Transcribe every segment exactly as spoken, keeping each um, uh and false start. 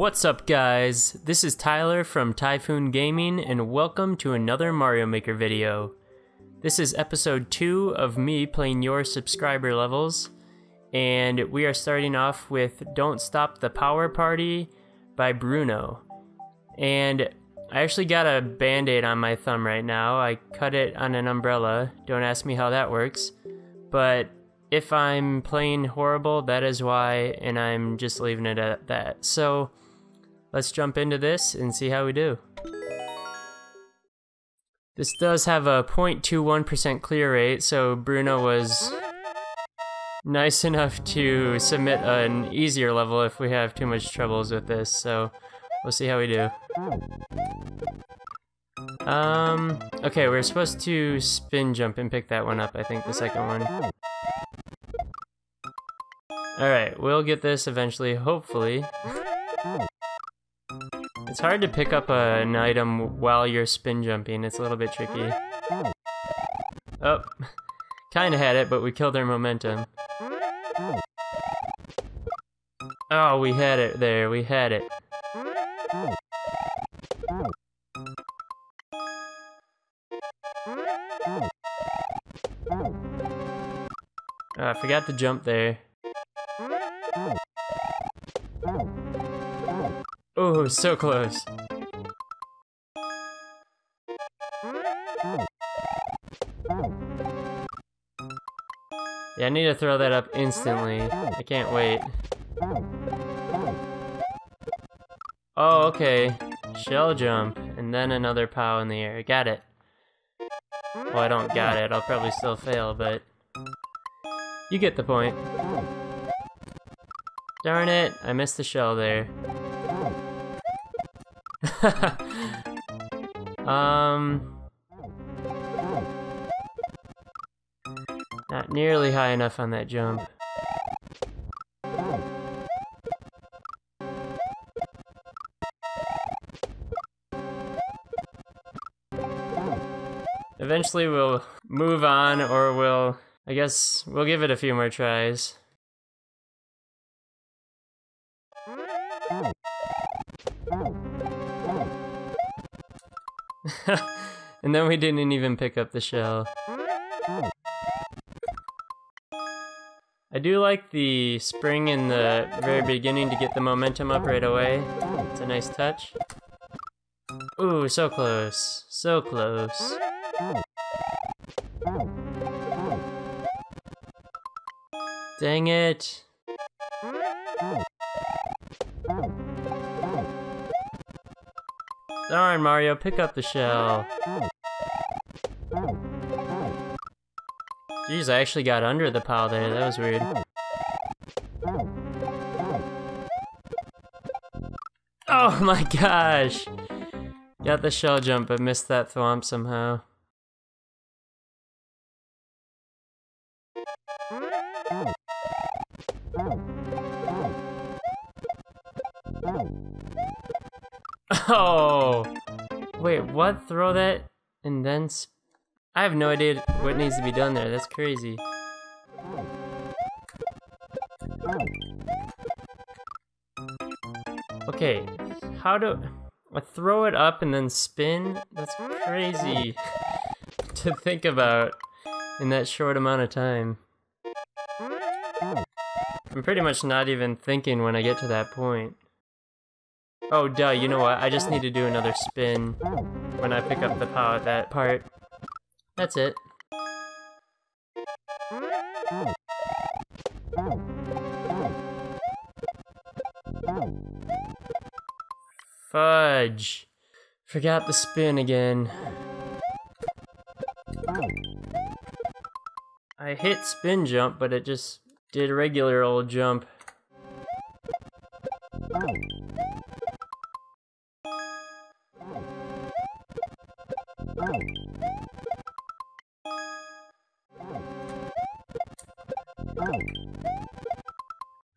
What's up, guys? This is Tyler from Typhoon Gaming, and welcome to another Mario Maker video. This is episode two of me playing your subscriber levels, and we are starting off with Don't Stop the POWer Party by Bruno. And I actually got a band-aid on my thumb right now. I cut it on an umbrella. Don't ask me how that works. But if I'm playing horrible, that is why, and I'm just leaving it at that. So let's jump into this and see how we do. This does have a zero point two one percent clear rate, so Bruno was nice enough to submit an easier level if we have too much troubles with this, so we'll see how we do. Um, okay, we're supposed to spin jump and pick that one up, I think, the second one. Alright, we'll get this eventually, hopefully. It's hard to pick up a, an item while you're spin jumping, it's a little bit tricky. Oh, kinda had it, but we killed our momentum. Oh, we had it there, we had it. Oh, I forgot to jump there. Oh, so close. Yeah, I need to throw that up instantly. I can't wait. Oh, okay. Shell jump, and then another POW in the air. Got it. Well, I don't got it. I'll probably still fail, but you get the point. Darn it, I missed the shell there. um, not nearly high enough on that jump. Eventually we'll move on, or we'll, I guess we'll give it a few more tries. And then we didn't even pick up the shell. I do like the spring in the very beginning to get the momentum up right away. It's a nice touch. Ooh, so close. So close. Dang it. Darn, Mario, pick up the shell. Jeez, I actually got under the POW there. That was weird. Oh my gosh! Got the shell jump, but missed that Thwomp somehow. Oh! Wait, what? Throw that and then sp I have no idea what needs to be done there. That's crazy. Okay, how do I throw it up and then spin? That's crazy to think about in that short amount of time. I'm pretty much not even thinking when I get to that point. Oh, duh, you know what? I just need to do another spin when I pick up the POW at that part. That's it. Fudge. Forgot the spin again. I hit spin jump, but it just did a regular old jump.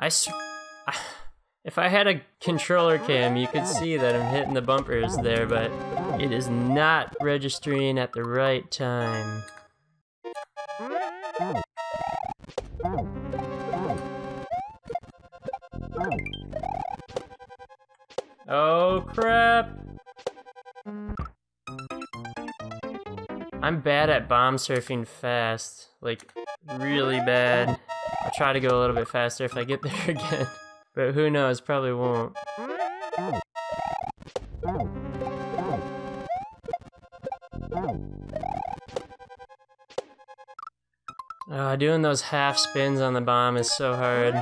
I s if I had a controller cam, you could see that I'm hitting the bumpers there, but it is not registering at the right time. Crap. I'm bad at bomb surfing fast. Like, really bad. I'll try to go a little bit faster if I get there again. But who knows, probably won't. Uh, doing those half spins on the bomb is so hard.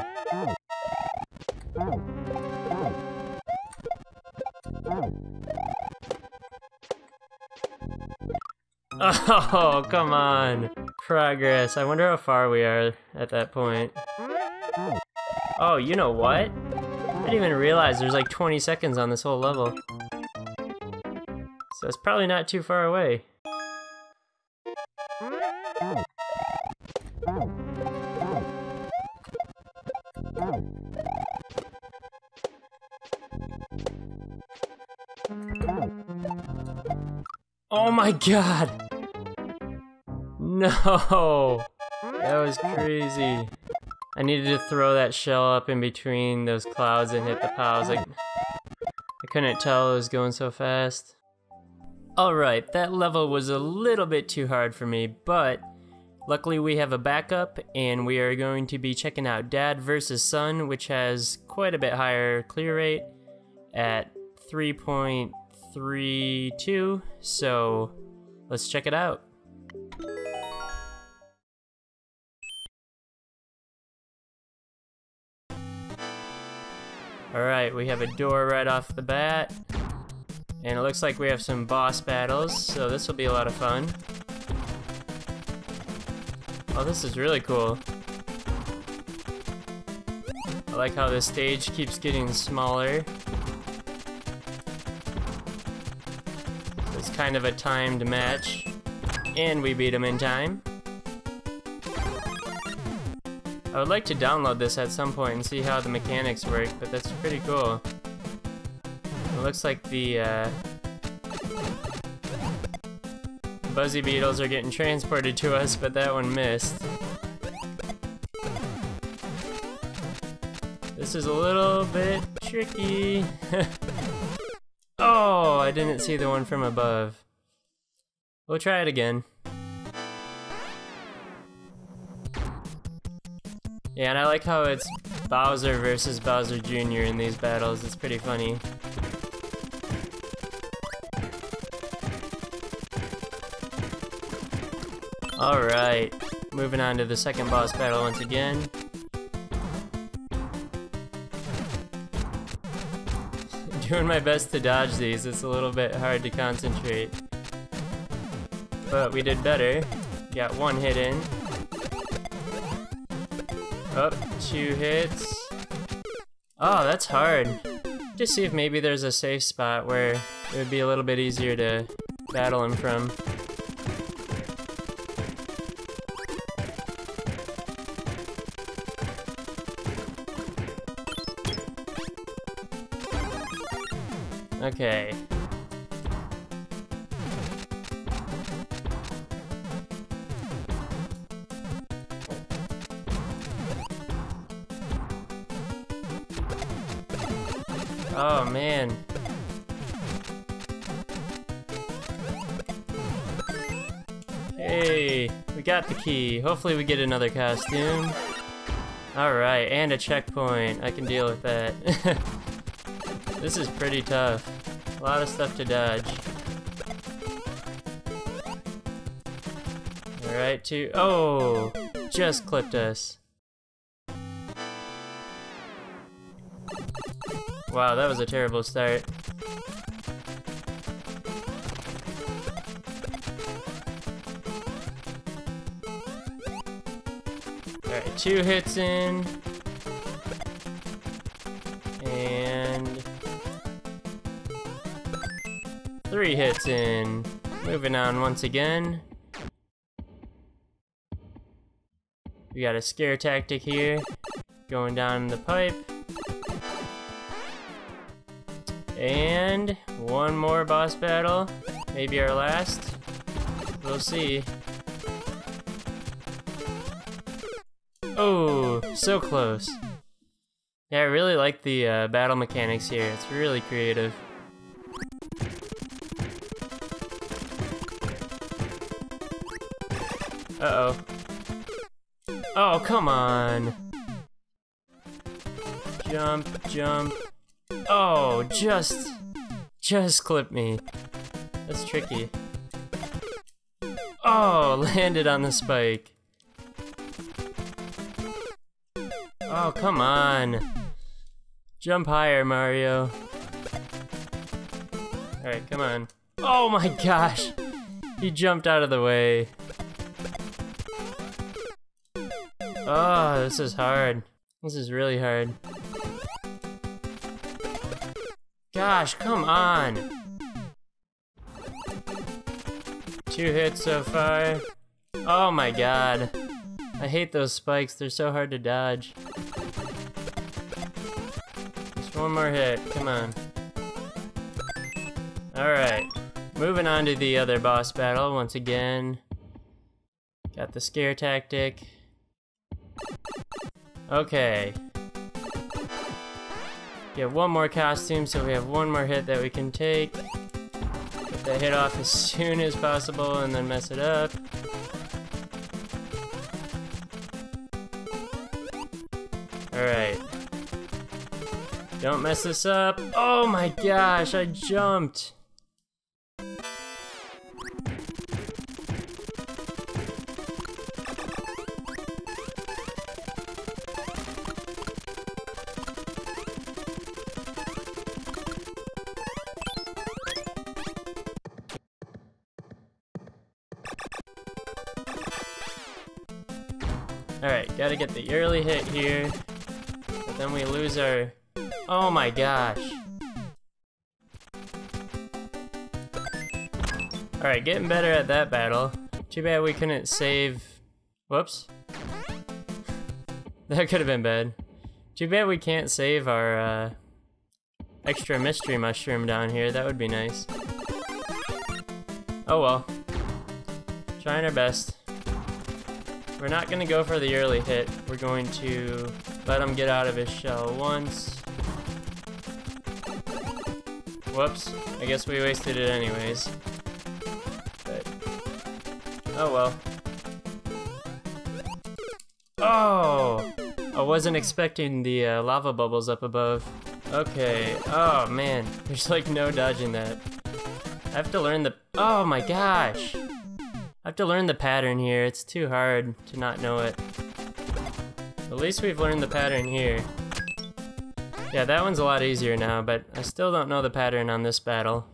Oh, come on! Progress. I wonder how far we are at that point. Oh, you know what? I didn't even realize there's like twenty seconds on this whole level. So it's probably not too far away. Oh my god! No! That was crazy. I needed to throw that shell up in between those clouds and hit the piles. I, I couldn't tell it was going so fast. Alright, that level was a little bit too hard for me, but luckily we have a backup, and we are going to be checking out Dad versus Son, which has quite a bit higher clear rate at three point three two, so let's check it out. Alright, we have a door right off the bat, and it looks like we have some boss battles, so this will be a lot of fun. Oh, this is really cool. I like how this stage keeps getting smaller. It's kind of a timed match, and we beat him in time. I would like to download this at some point and see how the mechanics work, but that's pretty cool. It looks like the uh, buzzy beetles are getting transported to us, but that one missed. This is a little bit tricky. Oh, I didn't see the one from above. We'll try it again. Yeah, and I like how it's Bowser versus Bowser Junior in these battles. It's pretty funny. Alright, moving on to the second boss battle once again. Doing my best to dodge these. It's a little bit hard to concentrate. But we did better. Got one hit in. Up, two hits. Oh, that's hard. Just see if maybe there's a safe spot where it would be a little bit easier to battle him from. Okay. Oh, man. Hey, we got the key. Hopefully we get another costume. Alright, and a checkpoint. I can deal with that. This is pretty tough. A lot of stuff to dodge. Alright, two... Oh! Just clipped us. Wow, that was a terrible start. Alright, two hits in. And... three hits in. Moving on once again. We got a scare tactic here. Going down the pipe. And one more boss battle, maybe our last, we'll see. Oh, so close. Yeah, I really like the uh, battle mechanics here, it's really creative. Uh-oh. Oh, come on. Jump, jump. Oh, just... Just clip me. That's tricky. Oh, landed on the spike. Oh, come on. Jump higher, Mario. Alright, come on. Oh my gosh! He jumped out of the way. Oh, this is hard. This is really hard. Gosh, come on! Two hits so far. Oh my god. I hate those spikes, they're so hard to dodge. Just one more hit, come on. Alright, moving on to the other boss battle once again. Got the scare tactic. Okay. Get one more costume, so we have one more hit that we can take. Get that hit off as soon as possible and then mess it up. Alright. Don't mess this up. Oh my gosh, I jumped! Alright, gotta get the early hit here, but then we lose our... Oh my gosh! Alright, getting better at that battle. Too bad we couldn't save... Whoops. That could've been bad. Too bad we can't save our uh, extra mystery mushroom down here, that would be nice. Oh well. Trying our best. We're not gonna go for the early hit. We're going to let him get out of his shell once. Whoops. I guess we wasted it anyways. But oh well. Oh! I wasn't expecting the uh, lava bubbles up above. Okay. Oh man. There's like no dodging that. I have to learn the... Oh my gosh! I have to learn the pattern here, it's too hard to not know it. At least we've learned the pattern here. Yeah, that one's a lot easier now, but I still don't know the pattern on this battle.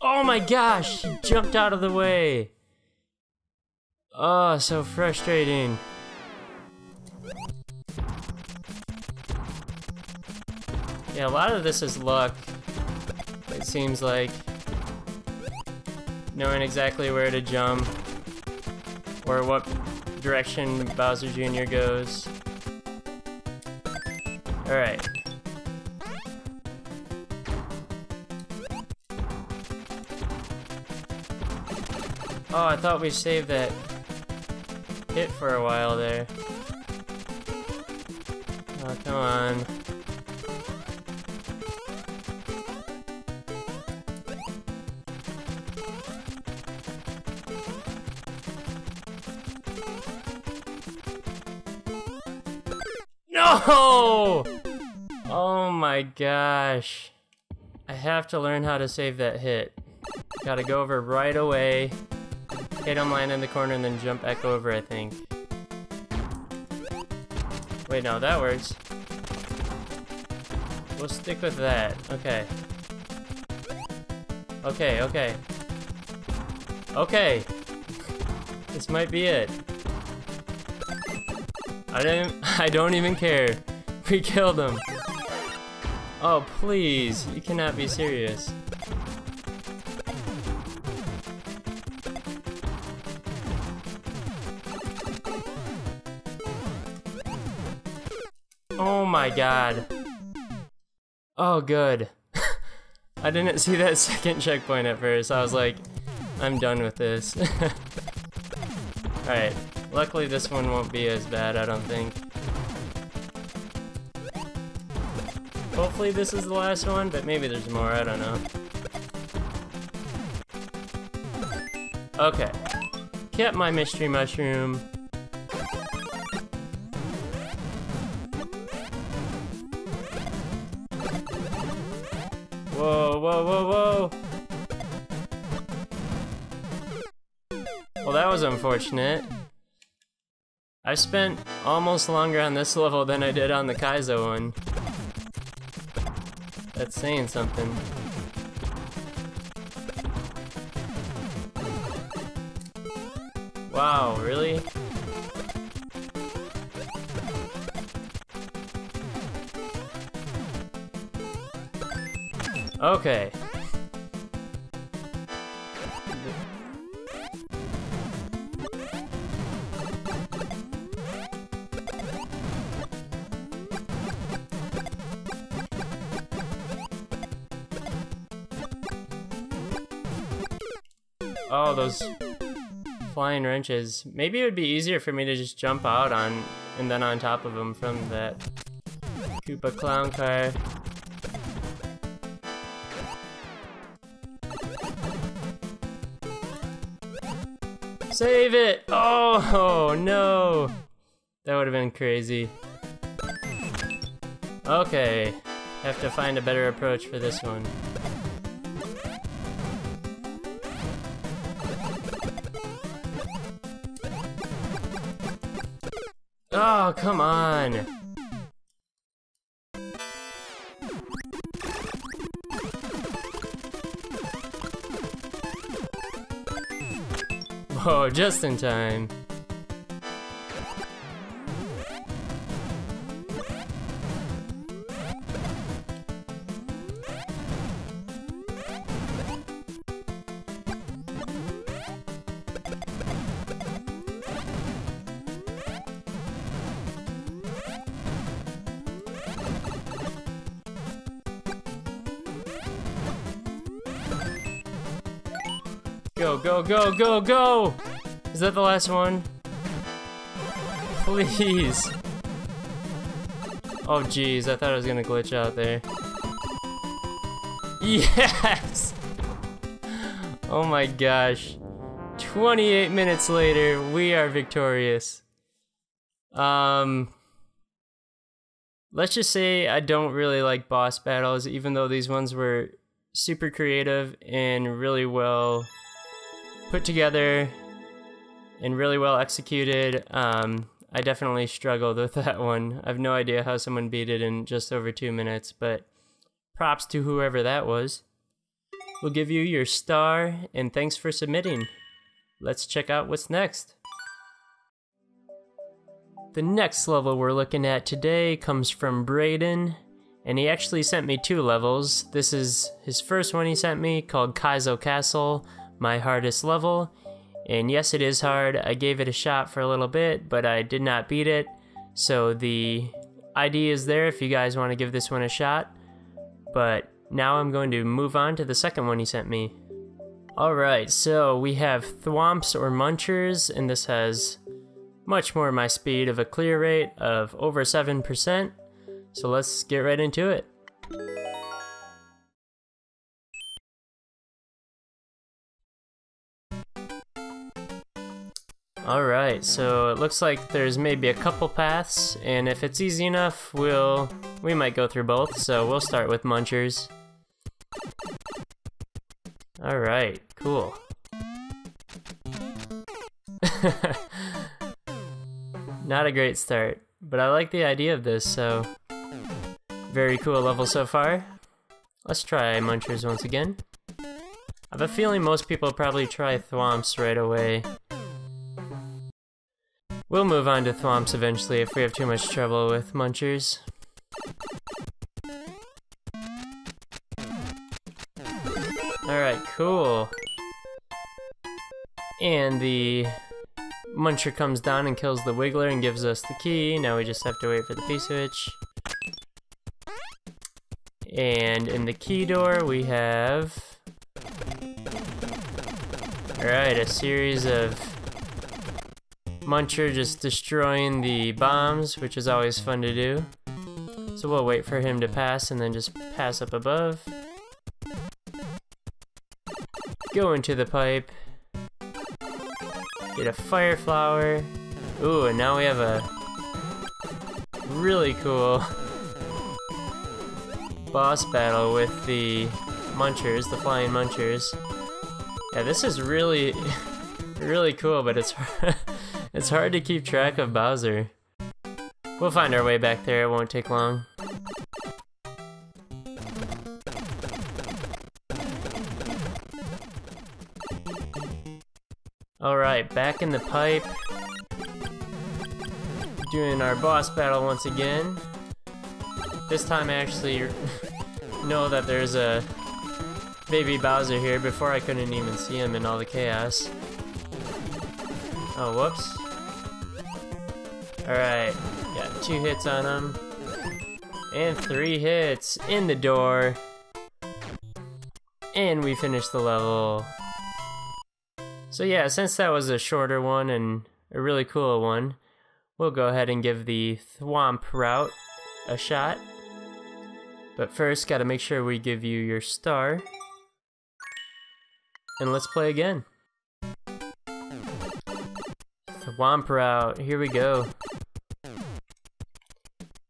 Oh my gosh! He jumped out of the way! Oh, so frustrating. Yeah, a lot of this is luck, it seems like. Knowing exactly where to jump, or what direction Bowser Junior goes. Alright. Oh, I thought we saved that hit for a while there. Oh, come on. No! Oh my gosh. I have to learn how to save that hit. Gotta go over right away. Hit him, land in the corner, and then jump back over, I think. Wait, no, that works. We'll stick with that. Okay. Okay, okay. Okay! This might be it. I don't, I don't even care. We killed him. Oh, please. You cannot be serious. Oh my god. Oh good. I didn't see that second checkpoint at first. I was like, I'm done with this. Alright, luckily this one won't be as bad, I don't think. Hopefully this is the last one, but maybe there's more, I don't know. Okay. Kept my mystery mushroom. Whoa, whoa, whoa, whoa! Well, that was unfortunate. I spent almost longer on this level than I did on the Kaizo one. That's saying something. Wow, really? Okay. Oh, those flying wrenches. Maybe it would be easier for me to just jump out on and then on top of them from that Koopa clown car. Save it! Oh, oh no! That would have been crazy. Okay, have to find a better approach for this one. Oh, come on! Whoa, just in time. Go, go, go, go, go! Is that the last one? Please! Oh jeez, I thought I was gonna glitch out there. Yes! Oh my gosh. twenty-eight minutes later, we are victorious. Um... Let's just say I don't really like boss battles, even though these ones were super creative and really well put together and really well executed. um, I definitely struggled with that one. I have no idea how someone beat it in just over two minutes, but props to whoever that was. We'll give you your star, and thanks for submitting. Let's check out what's next. The next level we're looking at today comes from Brayden, and he actually sent me two levels. This is his first one he sent me, called Kaizo Castle, my hardest level, and yes, it is hard. I gave it a shot for a little bit, but I did not beat it, so the I D is there if you guys want to give this one a shot. But now I'm going to move on to the second one he sent me. Alright, so we have Thwomps or Munchers, and this has much more of my speed of a clear rate of over seven percent, so let's get right into it. Alright, so it looks like there's maybe a couple paths, and if it's easy enough, we'll we might go through both, so we'll start with Munchers. Alright, cool. Not a great start, but I like the idea of this, so very cool level so far. Let's try Munchers once again. I have a feeling most people probably try Thwomps right away. We'll move on to Thwomps eventually if we have too much trouble with Munchers. Alright, cool. And the Muncher comes down and kills the Wiggler and gives us the key. Now we just have to wait for the key switch. And in the key door we have... Alright, a series of Muncher just destroying the bombs, which is always fun to do. So we'll wait for him to pass and then just pass up above. Go into the pipe. Get a fire flower. Ooh, and now we have a really cool boss battle with the Munchers, the flying Munchers. Yeah, this is really, really cool, but it's hard, it's hard to keep track of Bowser. We'll find our way back there, it won't take long. Alright, back in the pipe. Doing our boss battle once again. This time I actually know that there's a baby Bowser here. Before I couldn't even see him in all the chaos. Oh, whoops. Alright, got two hits on him. And three hits in the door. And we finished the level. So yeah, since that was a shorter one and a really cool one, we'll go ahead and give the Thwomp route a shot. But first, gotta make sure we give you your star. And let's play again. Thwomp route, here we go.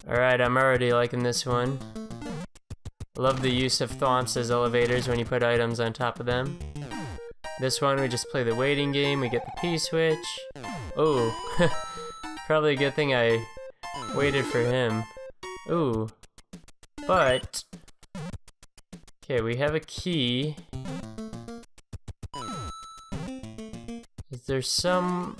Alright, I'm already liking this one. Love the use of Thwomps as elevators when you put items on top of them. This one, we just play the waiting game, we get the P-switch. Oh, probably a good thing I waited for him. Ooh. But okay, we have a key. Is there some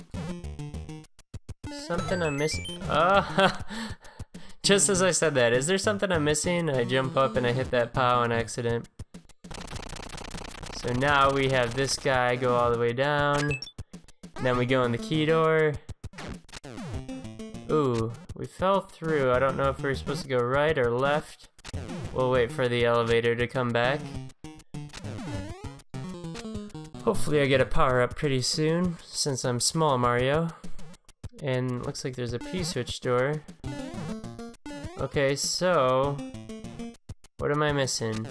something I'm missing? Ah, oh, just as I said that, is there something I'm missing? I jump up and I hit that POW on accident. So now we have this guy go all the way down. And then we go in the key door. Ooh, we fell through. I don't know if we were supposed to go right or left. We'll wait for the elevator to come back. Hopefully I get a power up pretty soon, since I'm small Mario. And looks like there's a P-switch door. Okay, so what am I missing?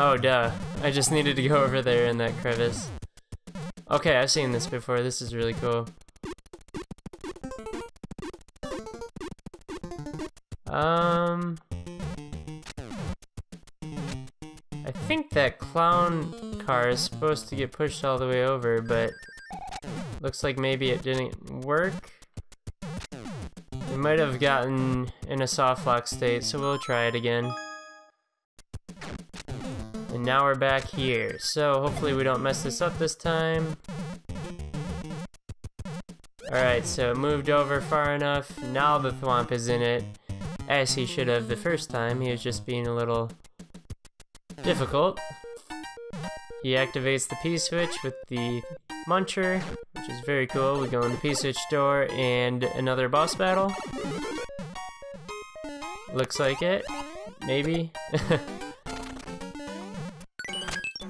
Oh, duh. I just needed to go over there in that crevice. Okay, I've seen this before. This is really cool. Um... I think that clown car is supposed to get pushed all the way over, but looks like maybe it didn't work. We might have gotten in a softlock state, so we'll try it again. And now we're back here, so hopefully we don't mess this up this time. Alright, so it moved over far enough. Now the Thwomp is in it, as he should have the first time. He was just being a little difficult. He activates the P-switch with the Muncher, which is very cool. We go in the P-switch door and another boss battle. Looks like it. Maybe.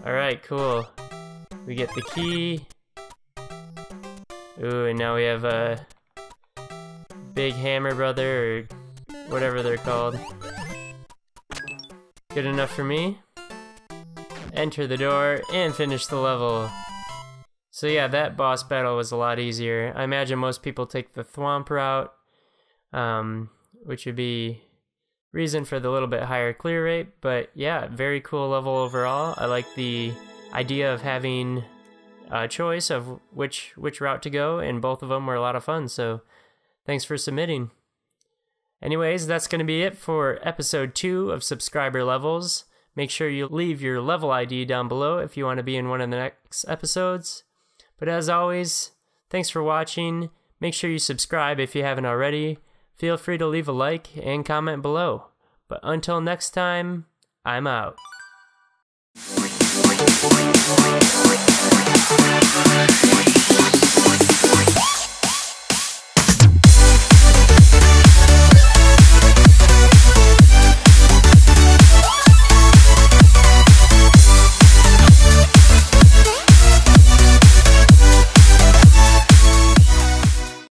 Alright, cool. We get the key. Ooh, and now we have a big hammer brother, or whatever they're called. Good enough for me. Enter the door and finish the level. So yeah, that boss battle was a lot easier. I imagine most people take the Thwomp route, um, which would be reason for the little bit higher clear rate, but yeah, very cool level overall. I like the idea of having a choice of which which route to go, and both of them were a lot of fun, so thanks for submitting. Anyways, that's going to be it for episode two of Subscriber Levels. Make sure you leave your level I D down below if you want to be in one of the next episodes. But as always, thanks for watching. Make sure you subscribe if you haven't already. Feel free to leave a like and comment below. But until next time, I'm out.